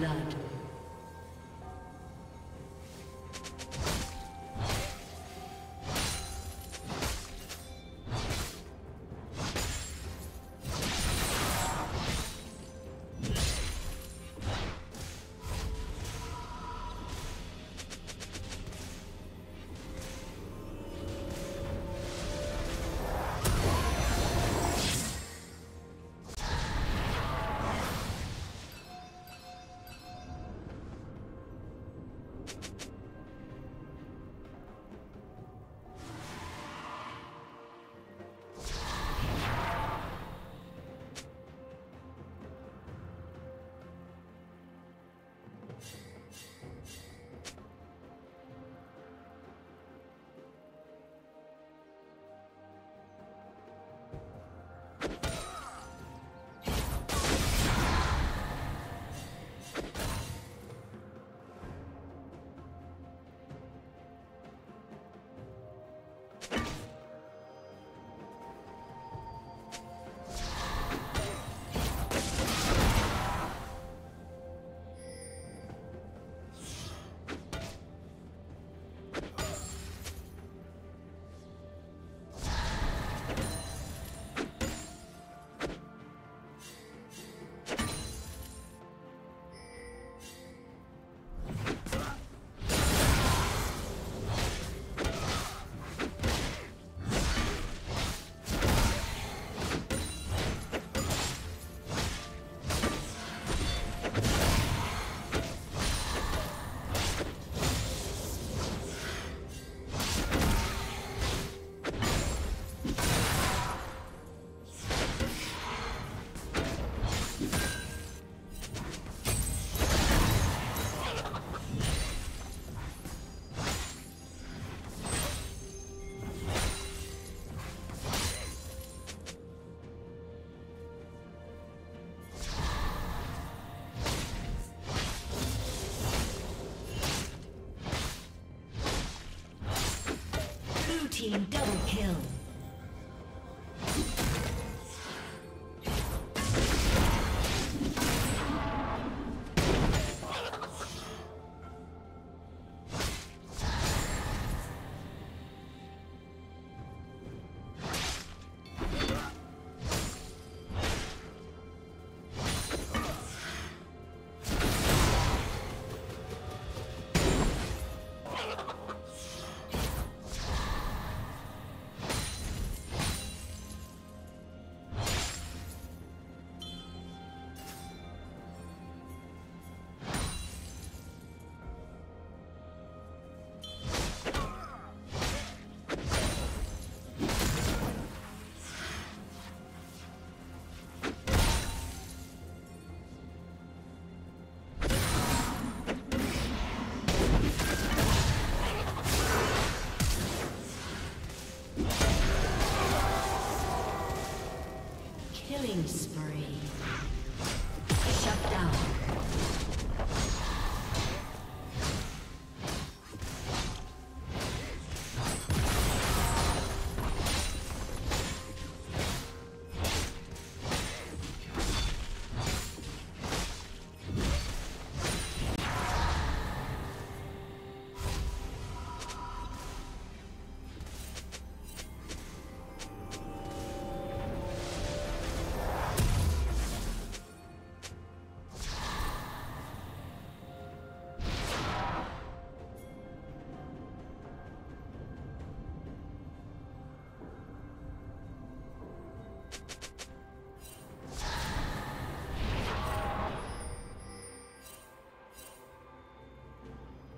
blood. Double kill.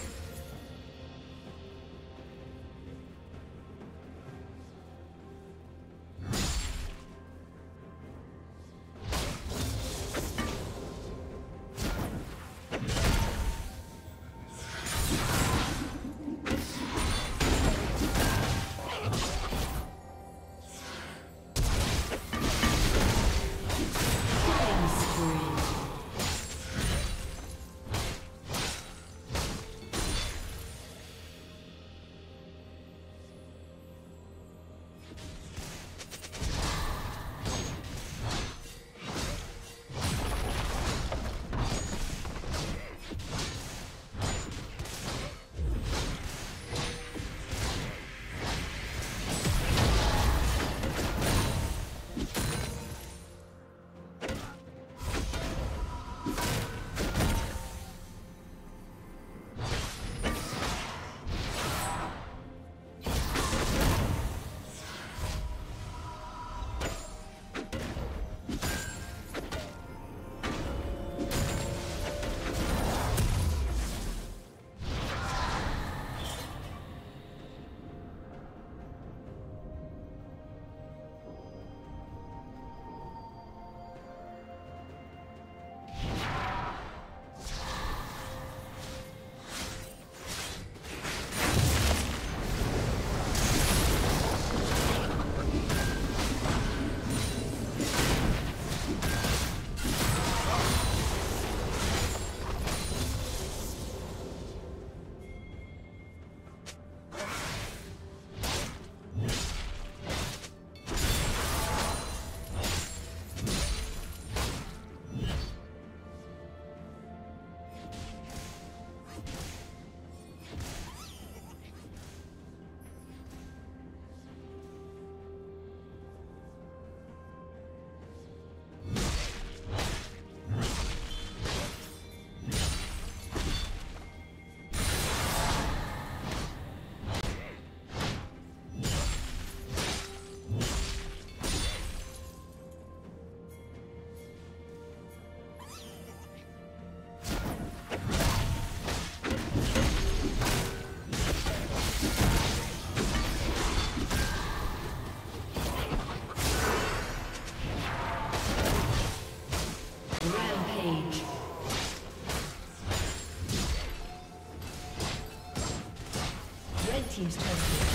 team's turret has been destroyed.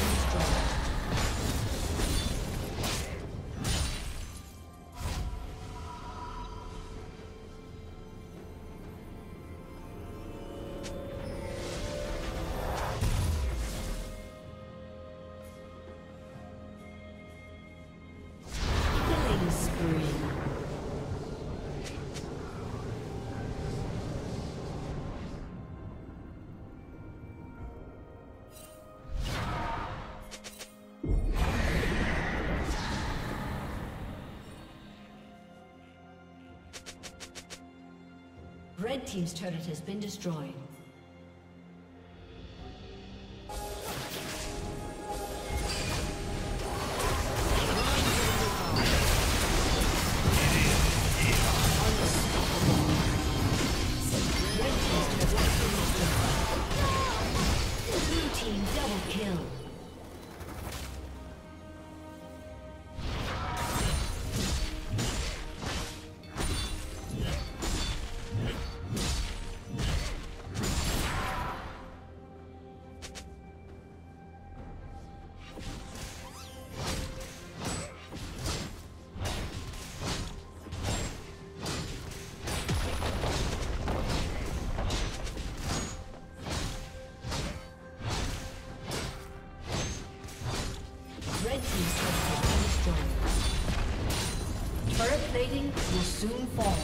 Red team's turret has been destroyed. Plating will soon fall.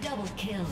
Double kill.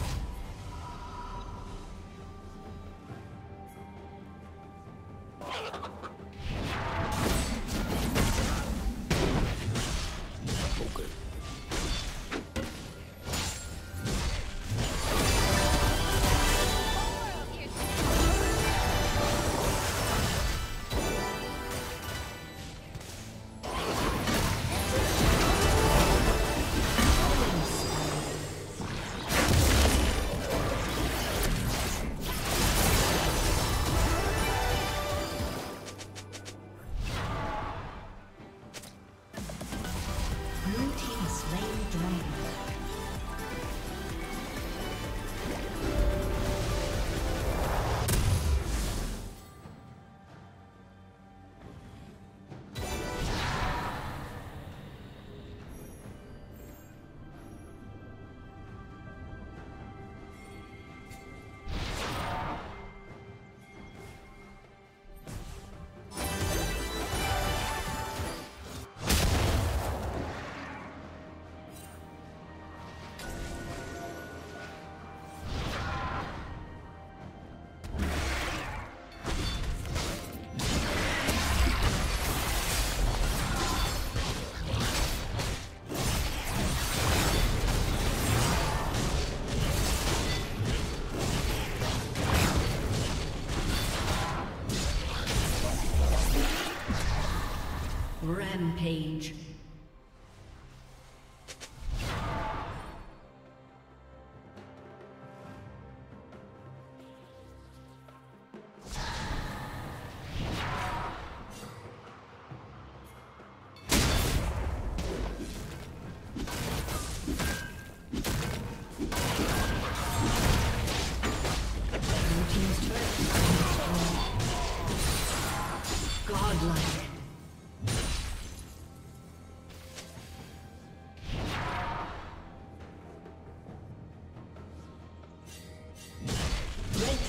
Rampage.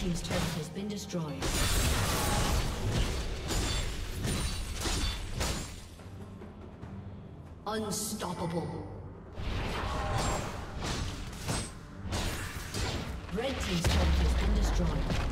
Team's turret has been destroyed. Unstoppable. Red team's turret has been destroyed.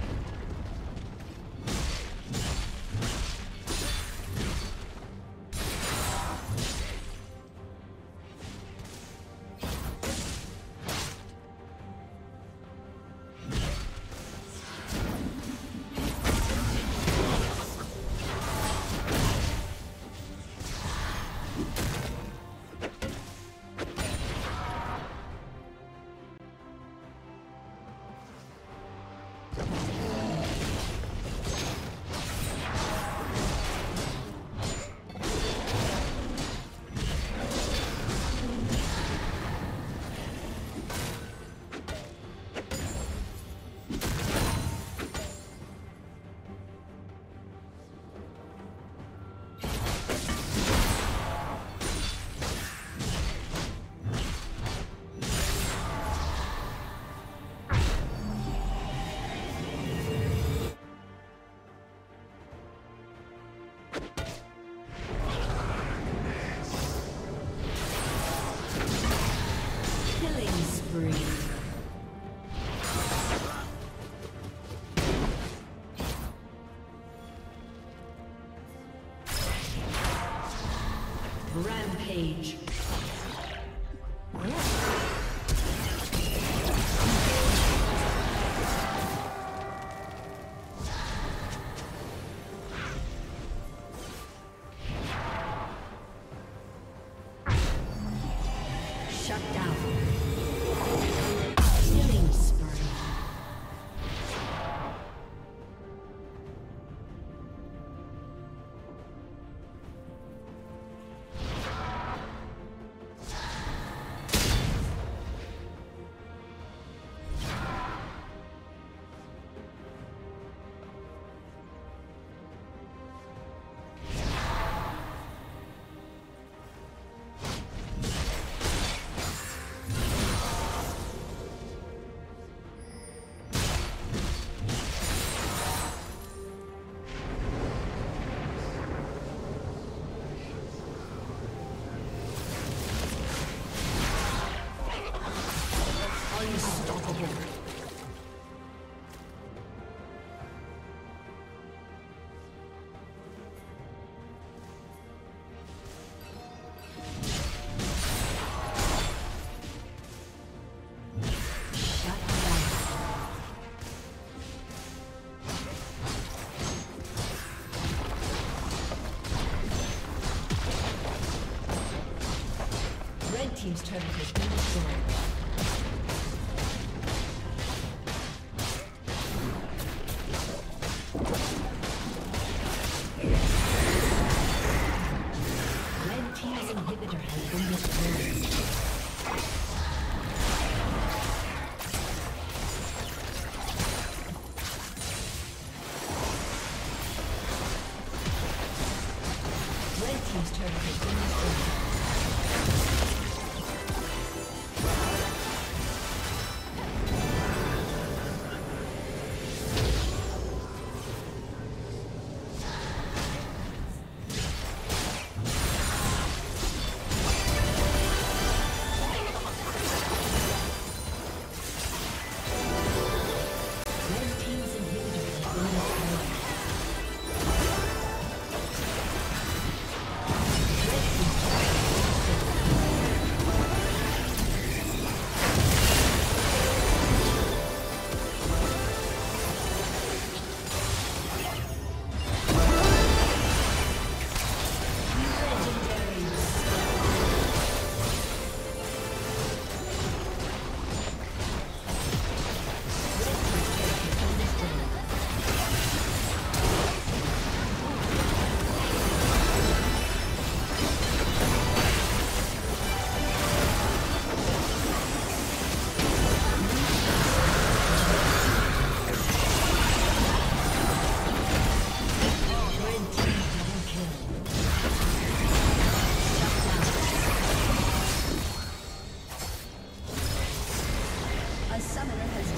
A summoner has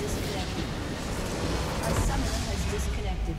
disconnected.